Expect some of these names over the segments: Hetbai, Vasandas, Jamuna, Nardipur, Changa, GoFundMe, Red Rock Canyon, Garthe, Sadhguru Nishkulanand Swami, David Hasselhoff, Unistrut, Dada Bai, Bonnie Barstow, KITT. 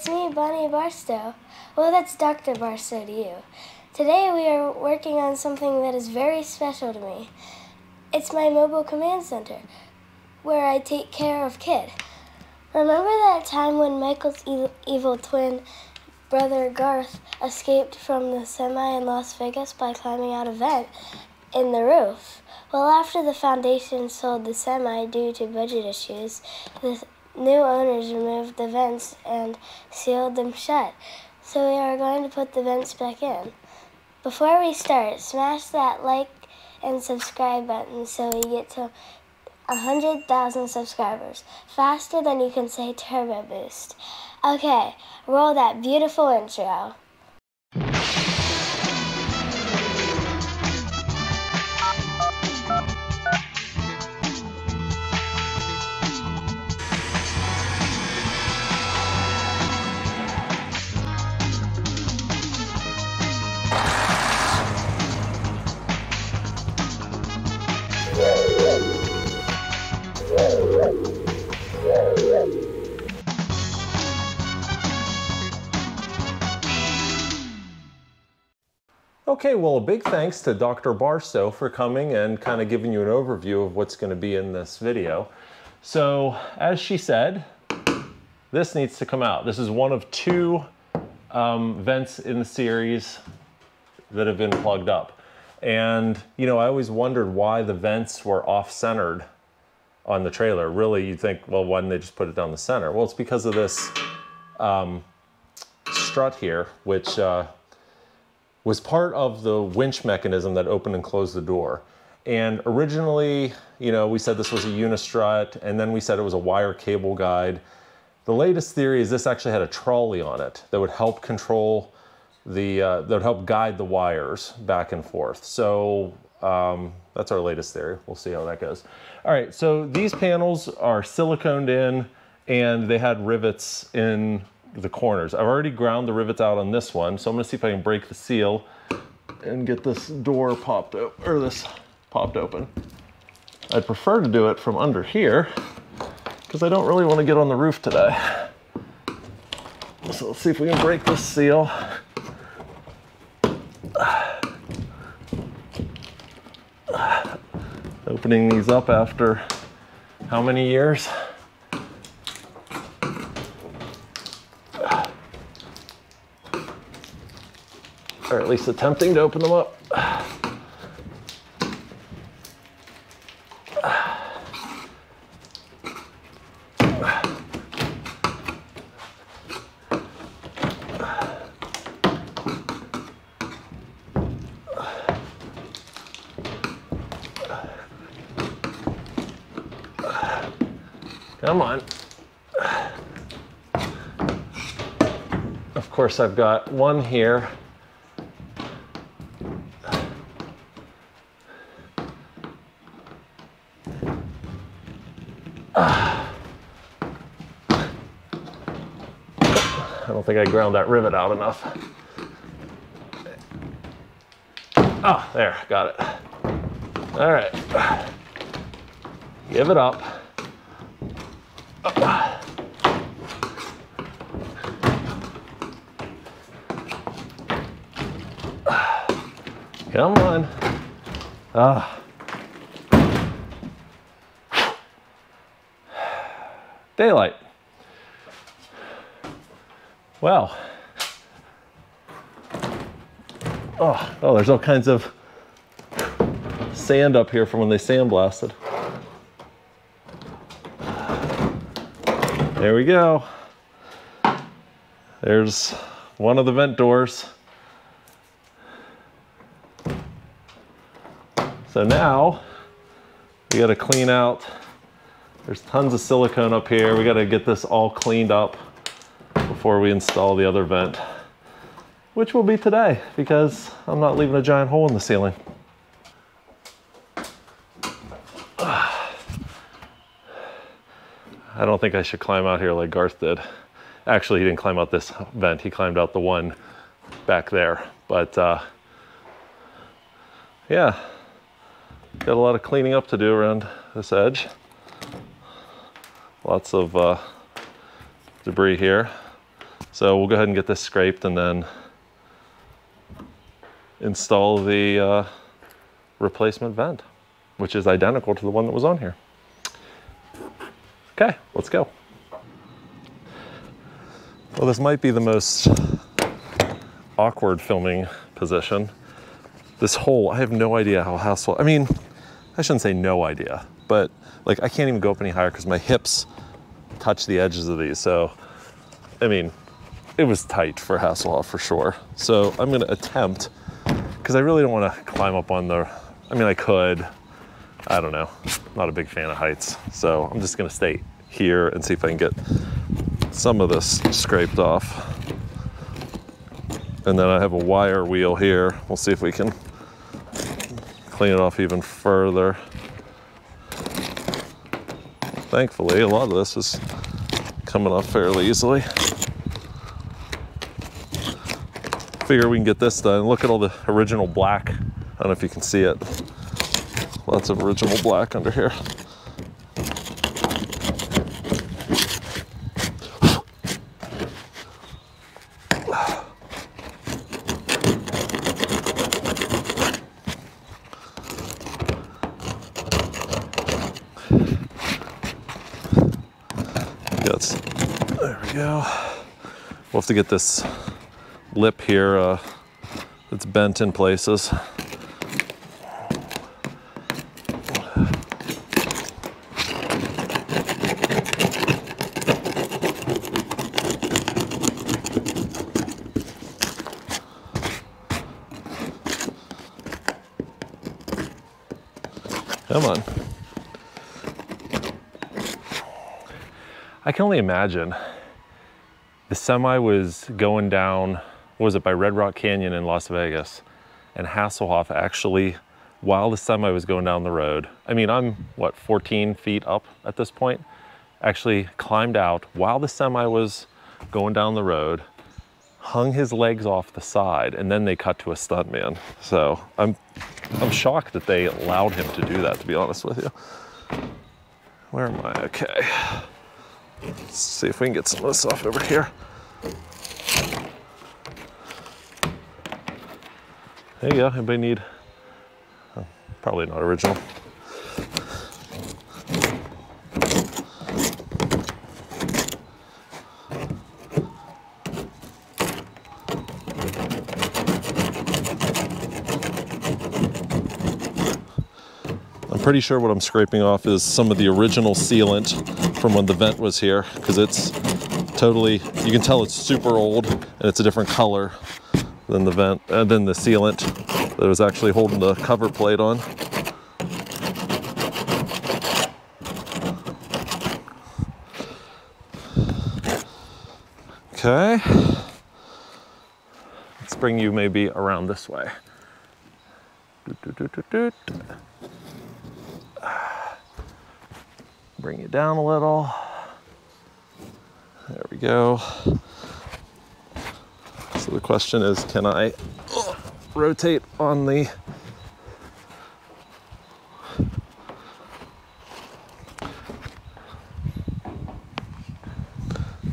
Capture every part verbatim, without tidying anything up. it's me, Bonnie Barstow. Well, that's Doctor Barstow to you. Today we are working on something that is very special to me. It's my mobile command center, where I take care of KITT. Remember that time when Michael's e evil twin brother Garthe escaped from the semi in Las Vegas by climbing out a vent in the roof? Well, after the foundation sold the semi due to budget issues, the new owners removed the vents and sealed them shut. So we are going to put the vents back in. Before we start, smash that like and subscribe button so we get to one hundred thousand subscribers, faster than you can say turbo boost. Okay, roll that beautiful intro. Okay, well, a big thanks to Doctor Barstow for coming and kind of giving you an overview of what's going to be in this video. So, as she said, this needs to come out. This is one of two um, vents in the series that have been plugged up. And, you know, I always wondered why the vents were off-centered on the trailer. Really, you'd think, well, why didn't they just put it down the center? Well, it's because of this um, strut here, which... Uh, was part of the winch mechanism that opened and closed the door. And originally, you know, we said this was a unistrut, and then we said it was a wire cable guide. The latest theory is this actually had a trolley on it that would help control the, uh, that would help guide the wires back and forth. So um, that's our latest theory. We'll see how that goes. All right, so these panels are siliconed in, and they had rivets in the corners. I've already ground the rivets out on this one, so I'm gonna see if I can break the seal and get this door popped open, or this popped open. I'd prefer to do it from under here because I don't really want to get on the roof today. So let's see if we can break this seal. Opening these up after how many years? Or at least attempting to open them up. Come on. Of course, I've got one here. I think I ground that rivet out enough. Oh, there, got it. All right, give it up. Oh. Come on. Ah. Daylight. Wow. Oh, oh, there's all kinds of sand up here from when they sandblasted. There we go. There's one of the vent doors. So now we got to clean out. There's tons of silicone up here. We got to get this all cleaned up before we install the other vent, which will be today because I'm not leaving a giant hole in the ceiling. I don't think I should climb out here like Garthe did. Actually, he didn't climb out this vent. He climbed out the one back there. But uh, yeah, got a lot of cleaning up to do around this edge. Lots of uh, debris here. So we'll go ahead and get this scraped and then install the uh, replacement vent, which is identical to the one that was on here. Okay, let's go. Well, this might be the most awkward filming position. This whole, I have no idea how Hasselhoff, I mean, I shouldn't say no idea, but like I can't even go up any higher because my hips touch the edges of these. So, I mean, it was tight for Hasselhoff for sure. So I'm gonna attempt, because I really don't wanna climb up on the, I mean, I could, I don't know. Not a big fan of heights. So I'm just gonna stay here and see if I can get some of this scraped off. And then I have a wire wheel here. We'll see if we can clean it off even further. Thankfully, a lot of this is coming off fairly easily. Figure we can get this done. Look at all the original black. I don't know if you can see it. Lots of original black under here. That's, there we go. We'll have to get this lip here uh, that's bent in places. Come on. I can only imagine. The semi was going down, what was it, by Red Rock Canyon in Las Vegas, and Hasselhoff actually, while the semi was going down the road, I mean, I'm, what, fourteen feet up at this point, actually climbed out while the semi was going down the road, hung his legs off the side, and then they cut to a stuntman. So I'm, I'm shocked that they allowed him to do that, to be honest with you. Where am I? Okay. Let's see if we can get some of this off over here. There you go. Anybody need? Oh, probably not original. I'm pretty sure what I'm scraping off is some of the original sealant from when the vent was here, because it's totally, you can tell it's super old and it's a different color than the vent, uh, than the sealant that was actually holding the cover plate on. Okay, let's bring you maybe around this way. Doot, doot, doot, doot, doot. Bring it down a little. There we go. So the question is, can I oh, rotate on the...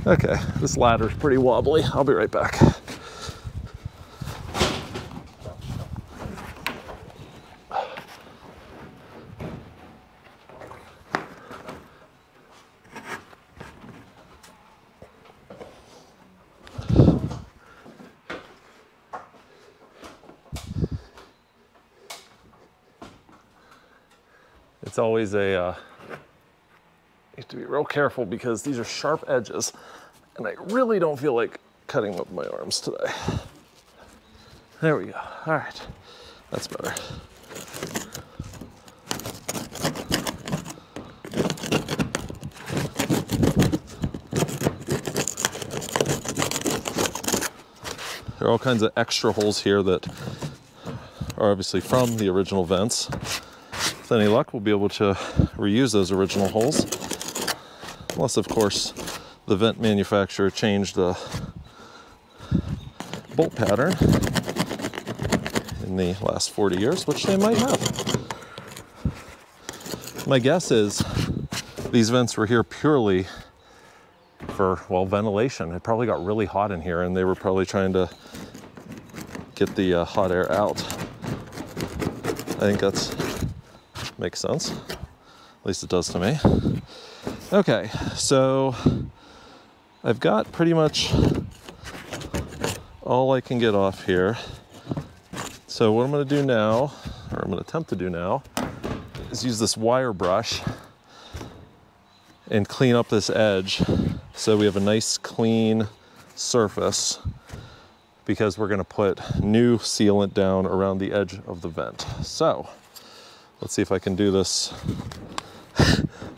Okay, this ladder's pretty wobbly. I'll be right back. It's always a, uh, you have to be real careful because these are sharp edges and I really don't feel like cutting up my arms today. There we go. All right, that's better. There are all kinds of extra holes here that are obviously from the original vents. With any luck, we'll be able to reuse those original holes. Unless, of course, the vent manufacturer changed the bolt pattern in the last forty years, which they might have. My guess is these vents were here purely for, well, ventilation. It probably got really hot in here and they were probably trying to get the uh, hot air out. I think that's makes sense. At least it does to me. Okay, so I've got pretty much all I can get off here. So what I'm gonna do now, or I'm gonna attempt to do now, is use this wire brush and clean up this edge so we have a nice clean surface, because we're gonna put new sealant down around the edge of the vent. So let's see if I can do this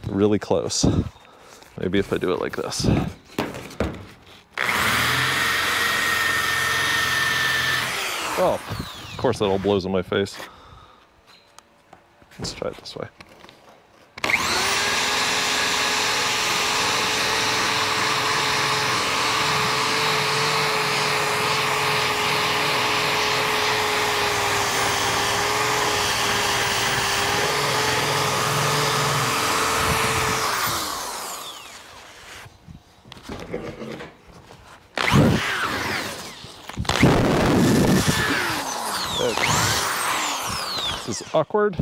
really close. Maybe if I do it like this. Oh, of course that all blows in my face. Let's try it this way. This is awkward.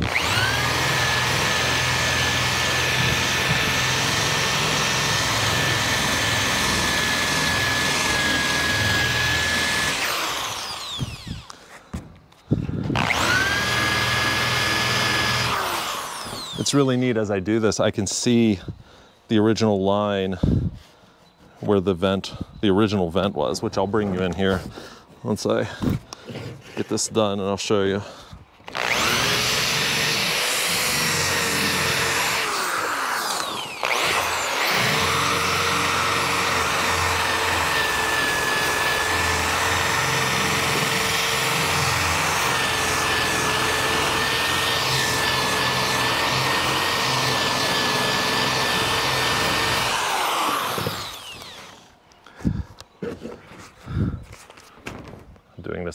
It's really neat. As I do this, I can see the original line where the vent, the original vent was, which I'll bring you in here once I get this done and I'll show you.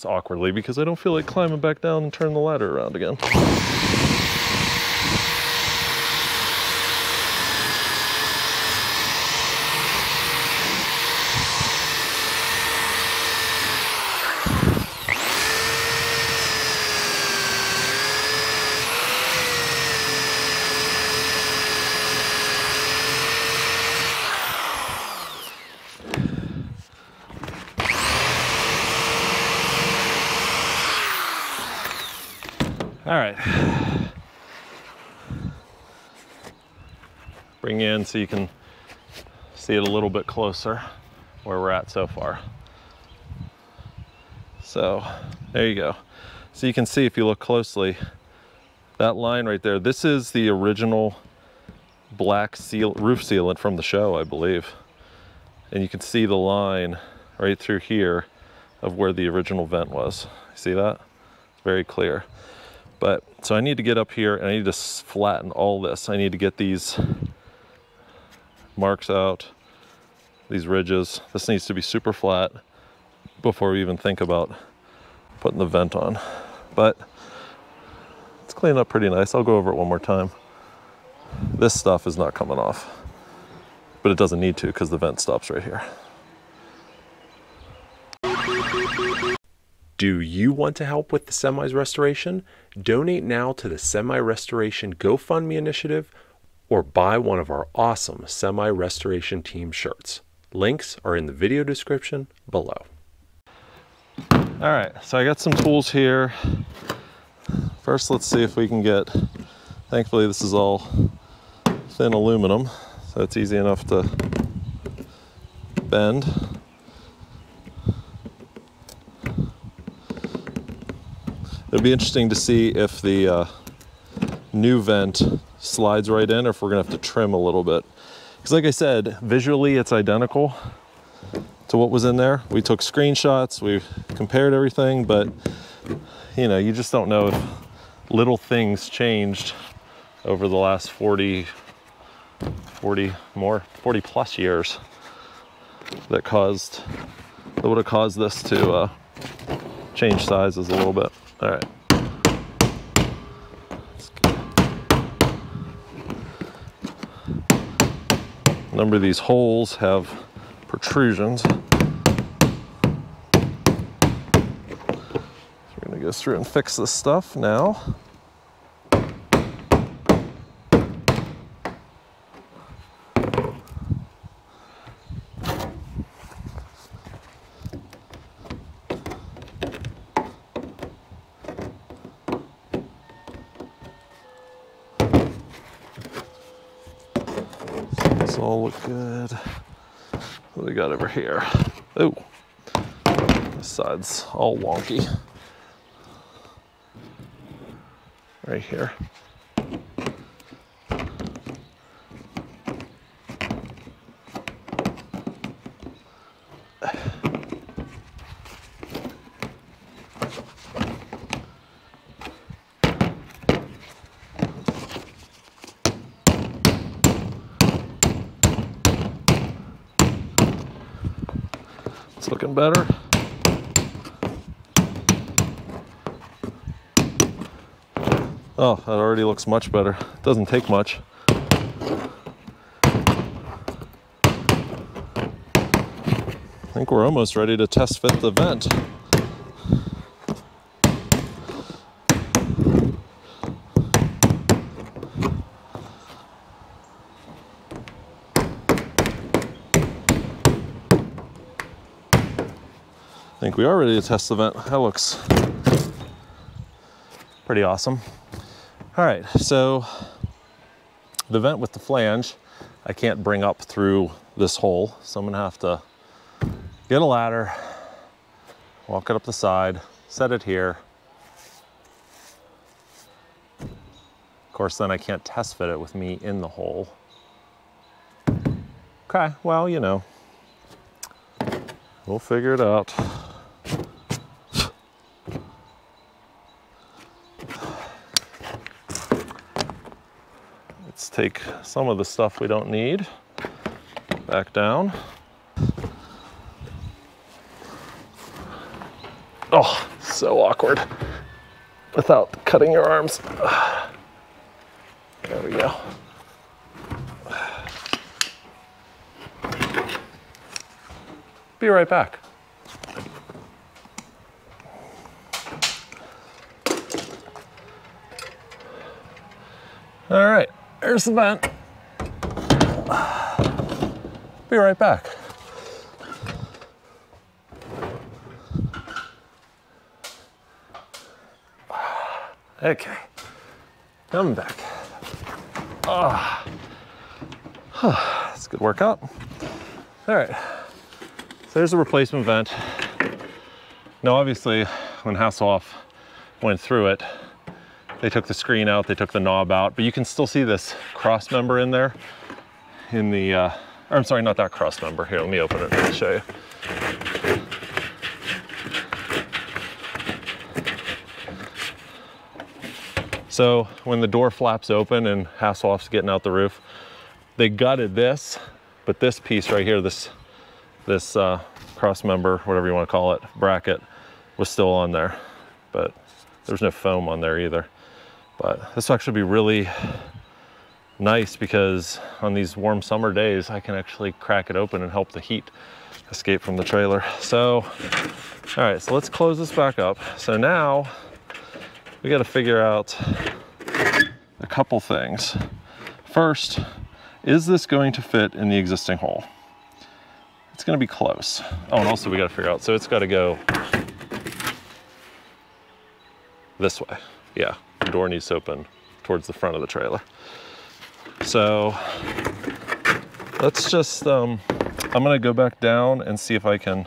Awkwardly, because I don't feel like climbing back down and turning the ladder around again. All right, bring you in so you can see it a little bit closer where we're at so far. So there you go. So you can see, if you look closely, that line right there, this is the original black seal, roof sealant from the show, I believe. And you can see the line right through here of where the original vent was. See that? It's very clear. But, so I need to get up here and I need to flatten all this. I need to get these marks out, these ridges. This needs to be super flat before we even think about putting the vent on. But it's cleaned up pretty nice. I'll go over it one more time. This stuff is not coming off, but it doesn't need to because the vent stops right here. Do you want to help with the semi's restoration? Donate now to the Semi Restoration GoFundMe initiative, or buy one of our awesome Semi Restoration Team shirts. Links are in the video description below. All right, so I got some tools here. First, let's see if we can get, thankfully this is all thin aluminum, so it's easy enough to bend. It'll be interesting to see if the uh, new vent slides right in or if we're gonna have to trim a little bit. Because like I said, visually it's identical to what was in there. We took screenshots, we compared everything, but you know, you just don't know if little things changed over the last forty, forty more, forty plus years that caused, that would have caused this to uh, change sizes a little bit. All right. A number of these holes have protrusions. So we're gonna go through and fix this stuff now. All look good. What do we got over here? Oh, this side's all wonky. Right here. Looking better. Oh, that already looks much better. It doesn't take much. I think we're almost ready to test fit the vent. I think we are ready to test the vent. That looks pretty awesome. All right, so the vent with the flange, I can't bring up through this hole. So I'm gonna have to get a ladder, walk it up the side, set it here. Of course, then I can't test fit it with me in the hole. Okay, well, you know, we'll figure it out. Let's take some of the stuff we don't need back down. Oh, so awkward without cutting your arms. There we go. Be right back. All right, there's the vent. Be right back. Okay, coming back. Ah, oh. That's a good workout. All right. So there's a replacement vent. Now, obviously, when Hasselhoff went through it, they took the screen out, they took the knob out, but you can still see this cross member in there. In the, uh, or I'm sorry, not that cross member. Here, let me open it and I'll show you. So when the door flaps open and Hasselhoff's getting out the roof, they gutted this, but this piece right here, this. This uh, cross member, whatever you want to call it, bracket was still on there, but there's no foam on there either. But this will actually be really nice because on these warm summer days, I can actually crack it open and help the heat escape from the trailer. So, all right, so let's close this back up. So now we got to figure out a couple things. First, is this going to fit in the existing hole? It's gonna be close. Oh, and also we gotta figure out, so it's gotta go this way. Yeah, the door needs to open towards the front of the trailer. So let's just, um, I'm gonna go back down and see if I can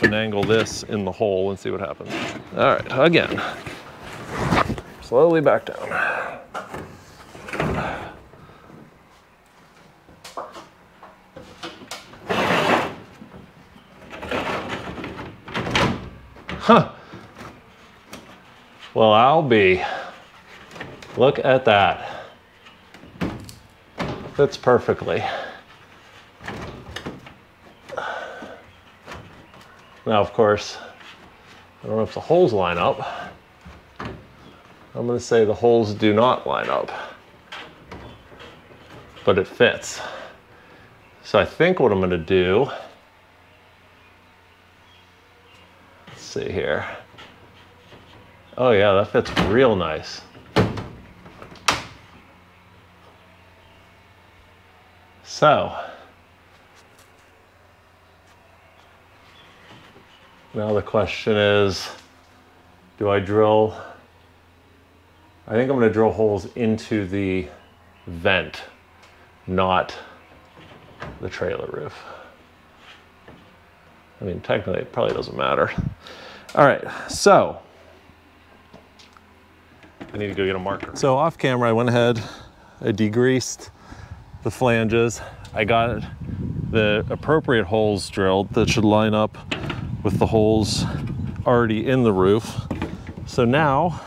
finagle this in the hole and see what happens. All right, again, slowly back down. Huh. Well, I'll be. Look at that. Fits perfectly. Now, of course, I don't know if the holes line up. I'm going to say the holes do not line up. But it fits. So I think what I'm going to do see here. Oh yeah, that fits real nice. So now the question is, do I drill? I think I'm going to drill holes into the vent, not the trailer roof. I mean, technically it probably doesn't matter. All right, so I need to go get a marker. So off camera, I went ahead, I degreased the flanges. I got the appropriate holes drilled that should line up with the holes already in the roof. So now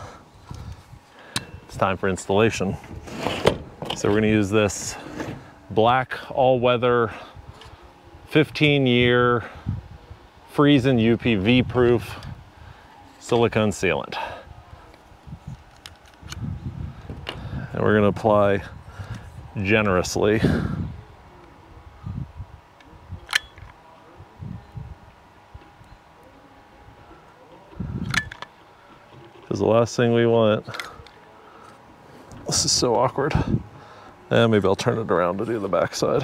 it's time for installation. So we're gonna use this black all-weather fifteen year freezing U P V proof silicone sealant. And we're gonna apply generously. Because the last thing we want, this is so awkward. And maybe I'll turn it around to do the backside.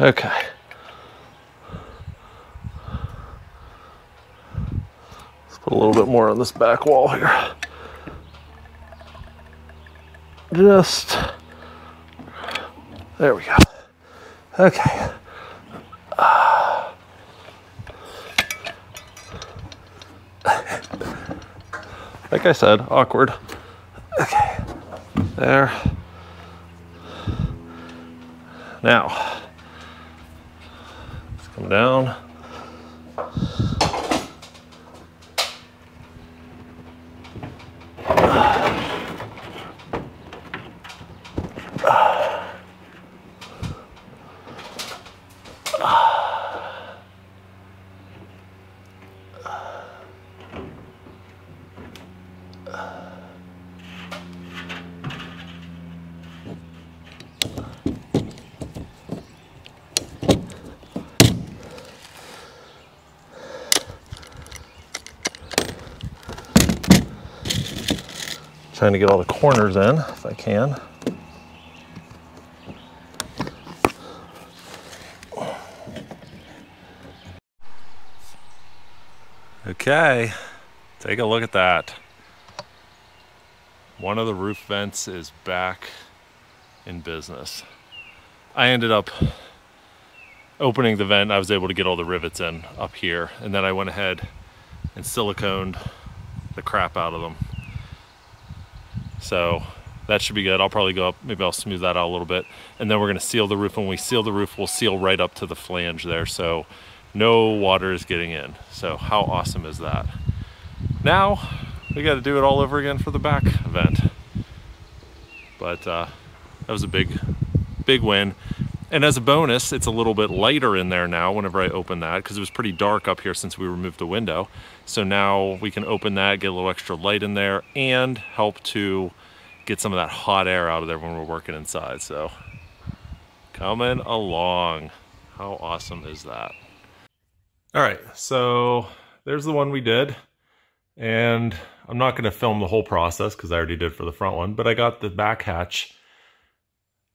Okay. Let's put a little bit more on this back wall here. Just, there we go. Okay. Uh, like I said, awkward. Okay, there. Now, let's come down. Trying to get all the corners in if I can. Okay, take a look at that. One of the roof vents is back in business. I ended up opening the vent. I was able to get all the rivets in up here, and then I went ahead and siliconed the crap out of them. So that should be good. I'll probably go up, maybe I'll smooth that out a little bit. And then we're gonna seal the roof. When we seal the roof, we'll seal right up to the flange there. So no water is getting in. So how awesome is that? Now we gotta do it all over again for the back vent. But uh, that was a big, big win. And as a bonus, it's a little bit lighter in there now whenever I open that, because it was pretty dark up here since we removed the window. So now we can open that, get a little extra light in there, and help to get some of that hot air out of there when we're working inside. So coming along. How awesome is that? All right, so there's the one we did. And I'm not gonna film the whole process because I already did for the front one, but I got the back hatch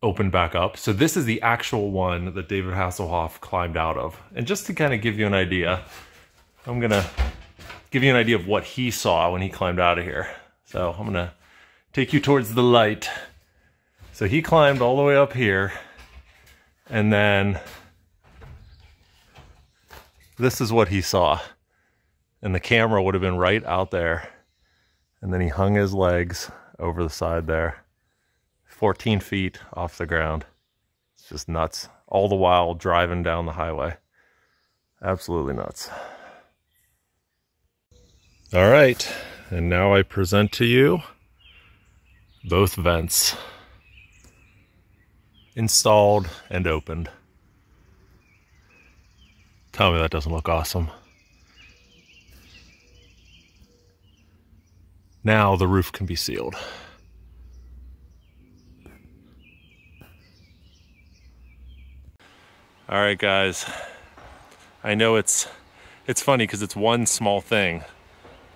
opened back up. So this is the actual one that David Hasselhoff climbed out of. And just to kind of give you an idea, I'm gonna give you an idea of what he saw when he climbed out of here. So I'm gonna take you towards the light. So he climbed all the way up here, and then this is what he saw. And the camera would have been right out there. And then he hung his legs over the side there. fourteen feet off the ground. It's just nuts. All the while driving down the highway. Absolutely nuts. All right, and now I present to you both vents installed and opened. Tell me that doesn't look awesome. Now the roof can be sealed. All right, guys. I know it's it's funny because it's one small thing,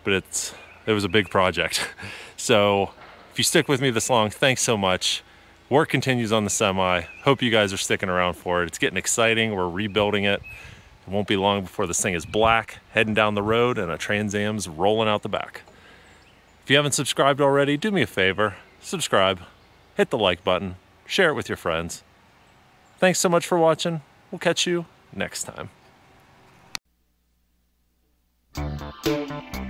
but it's it was a big project. So if you stick with me this long, thanks so much. Work continues on the semi. Hope you guys are sticking around for it. It's getting exciting. We're rebuilding it. It won't be long before this thing is black, heading down the road, and a Trans Am's rolling out the back. If you haven't subscribed already, do me a favor. Subscribe, hit the like button, share it with your friends. Thanks so much for watching. We'll catch you next time.